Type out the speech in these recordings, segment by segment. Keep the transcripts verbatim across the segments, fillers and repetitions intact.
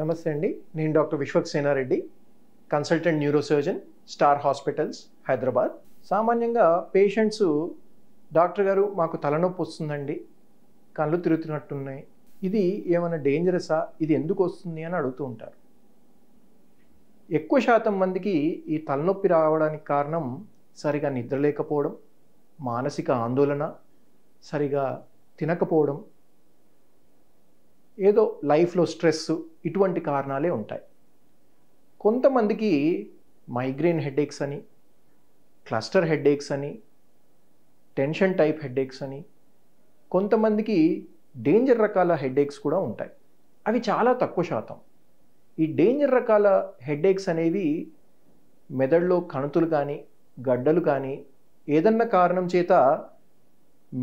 నమస్తే అండి, నేను doctor Vishwak Senareddy, consultant neurosurgeon, star hospitals, Hyderabad. సామాన్యంగా పేషెంట్స్ డాక్టర్ గారు మాకు తలనొప్పి వస్తుందండి, కళ్ళు తిరుగుతున్నట్టున్నాయి, ఇది ఏమైనా డేంజరసా, ఇది ఎందుకు వస్తుంది అని అడుగుతూ ఉంటారు. ఎక్కువ శాతం మందికి ఈ తలనొప్పి రావడానికి కారణం సరిగా నిద్రలేకపోవడం, మానసిక ఆందోళన, సరిగా తినకపోవడం, ఏదో లైఫ్లో స్ట్రెస్, ఇటువంటి కారణాలే ఉంటాయి. కొంతమందికి మైగ్రేన్ హెడేక్స్ అని, క్లస్టర్ హెడేక్స్ అని, టెన్షన్ టైప్ హెడేక్స్ అని, కొంతమందికి డేంజర్ రకాల హెడేక్స్ కూడా ఉంటాయి. అవి చాలా తక్కువ శాతం. ఈ డేంజర్ రకాల హెడేక్స్ అనేవి మెదడులో కణుతులు కానీ గడ్డలు కానీ ఏదన్న కారణం చేత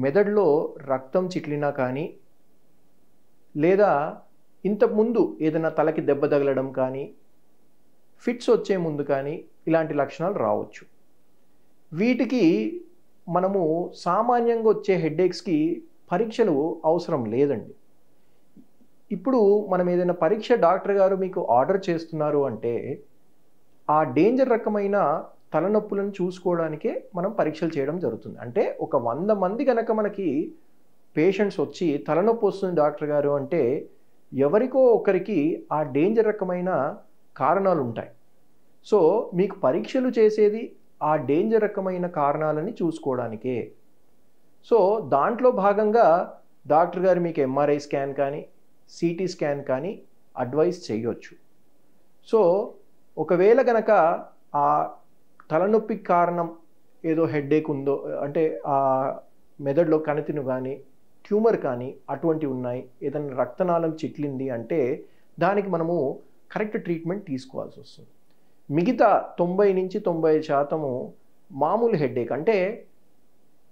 మెదడులో రక్తం చిట్లినా కానీ, లేదా ఇంతకుముందు ఏదైనా తలకి దెబ్బ తగలడం కానీ, ఫిట్స్ వచ్చే ముందు కానీ ఇలాంటి లక్షణాలు రావచ్చు. వీటికి మనము సామాన్యంగా వచ్చే హెడ్ఏక్స్కి పరీక్షలు అవసరం లేదండి. ఇప్పుడు మనం ఏదైనా పరీక్ష డాక్టర్ గారు మీకు ఆర్డర్ చేస్తున్నారు అంటే, ఆ డేంజర్ రకమైన తలనొప్పులను చూసుకోవడానికే మనం పరీక్షలు చేయడం జరుగుతుంది. అంటే ఒక వంద మంది కనుక మనకి పేషెంట్స్ వచ్చి తలనొప్పి వస్తుంది డాక్టర్ గారు అంటే, ఎవరికో ఒకరికి ఆ డేంజర్ రకమైన కారణాలు ఉంటాయి. సో మీకు పరీక్షలు చేసేది ఆ డేంజర్ రకమైన కారణాలని చూసుకోవడానికే. సో దాంట్లో భాగంగా డాక్టర్ గారు మీకు ఎంఆర్ఐ స్కాన్ కానీ, సిటీ స్కాన్ కానీ అడ్వైస్ చేయొచ్చు. సో ఒకవేళ కనుక ఆ తలనొప్పికి కారణం ఏదో హెడ్ఏక్ ఉందో, అంటే ఆ మెదడులో కణితిను కానీ ట్యూమర్ కానీ అటువంటివి ఉన్నాయి, ఏదైనా రక్తనాళం చిట్లింది అంటే దానికి మనము కరెక్ట్ ట్రీట్మెంట్ తీసుకోవాల్సి వస్తుంది. మిగతా తొంభై నుంచి తొంభై ఐదు శాతము మామూలు హెడ్ఏక్, అంటే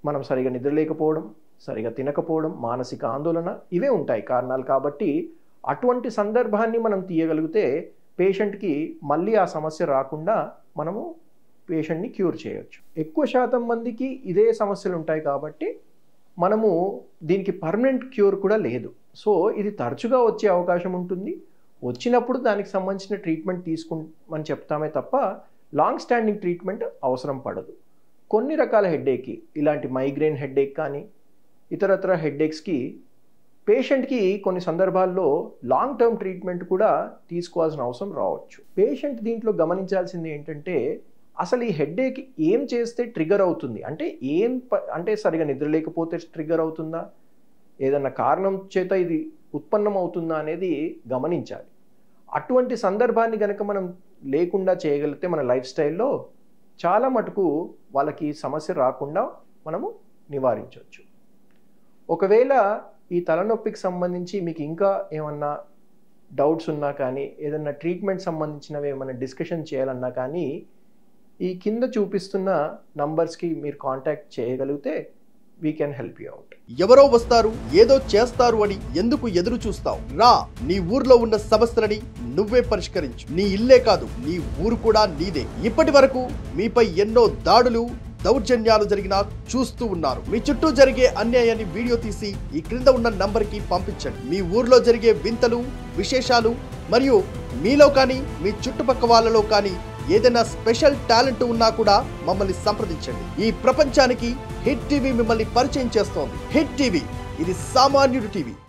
మనం సరిగా నిద్రలేకపోవడం, సరిగా తినకపోవడం, మానసిక ఆందోళన, ఇవే ఉంటాయి కారణాలు. కాబట్టి అటువంటి సందర్భాన్ని మనం తీయగలిగితే పేషెంట్కి మళ్ళీ ఆ సమస్య రాకుండా మనము పేషెంట్ని క్యూర్ చేయవచ్చు. ఎక్కువ శాతం మందికి ఇదే సమస్యలు ఉంటాయి కాబట్టి మనము దీనికి పర్మనెంట్ క్యూర్ కూడా లేదు. సో ఇది తరచుగా వచ్చే అవకాశం ఉంటుంది. వచ్చినప్పుడు దానికి సంబంధించిన ట్రీట్మెంట్ తీసుకుంటామని చెప్తామే తప్ప లాంగ్ స్టాండింగ్ ట్రీట్మెంట్ అవసరం పడదు. కొన్ని రకాల హెడ్ఏక్కి, ఇలాంటి మైగ్రేన్ హెడ్ఏక్ కానీ ఇతరతర హెడ్ఏక్స్కి పేషెంట్కి కొన్ని సందర్భాల్లో లాంగ్ టర్మ్ ట్రీట్మెంట్ కూడా తీసుకోవాల్సిన అవసరం రావచ్చు. పేషెంట్ దీంట్లో గమనించాల్సింది ఏంటంటే, అసలు ఈ హెడ్ఏక్ ఏం చేస్తే ట్రిగర్ అవుతుంది అంటే, ఏం అంటే సరిగా నిద్రలేకపోతే ట్రిగర్ అవుతుందా, ఏదన్నా కారణం చేత ఇది ఉత్పన్నం అవుతుందా అనేది గమనించాలి. అటువంటి సందర్భాన్ని కనుక మనం లేకుండా చేయగలిగితే మన లైఫ్ స్టైల్లో చాలా మటుకు వాళ్ళకి సమస్య రాకుండా మనము నివారించవచ్చు. ఒకవేళ ఈ తలనొప్పికి సంబంధించి మీకు ఇంకా ఏమన్నా డౌట్స్ ఉన్నా కానీ, ఏదన్నా ట్రీట్మెంట్ సంబంధించినవి ఏమైనా డిస్కషన్ చేయాలన్నా కానీ, ఈ కింద చూపిస్తున్న నంబర్స్కి మీరు కాంటాక్ట్ చేయగలిగితే we can help you out. ఎవరో వస్తారు, ఏదో చేస్తారు అని ఎందుకు ఎదురు చూస్తావు? రా, నీ ఊర్లో ఉన్న సమస్యలని నువ్వే పరిష్కరించు. నీ ఇల్లే కాదు, నీ ఊరు కూడా నీదే. ఇప్పటి వరకు మీపై ఎన్నో దాడులు, దౌర్జన్యాలు జరిగినా చూస్తూ ఉన్నారు. మీ చుట్టూ జరిగే అన్యాయాన్ని వీడియో తీసి ఈ క్రింద ఉన్న నంబర్కి పంపించండి. మీ ఊర్లో జరిగే వింతలు, విశేషాలు, మరియు మీలో కానీ మీ చుట్టుపక్క వాళ్ళలో కానీ ఏదైనా స్పెషల్ టాలెంట్ ఉన్నా కూడా మమ్మల్ని సంప్రదించండి. ఈ ప్రపంచానికి హిట్ టీవీ మిమ్మల్ని పరిచయం చేస్తోంది. హిట్ టీవీ, ఇది సామాన్యుడి టీవీ.